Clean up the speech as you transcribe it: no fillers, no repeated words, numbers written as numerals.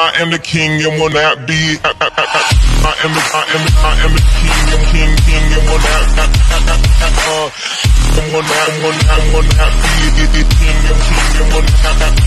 I am the king and will not be. I am the king and will not. Will not be the king and will not.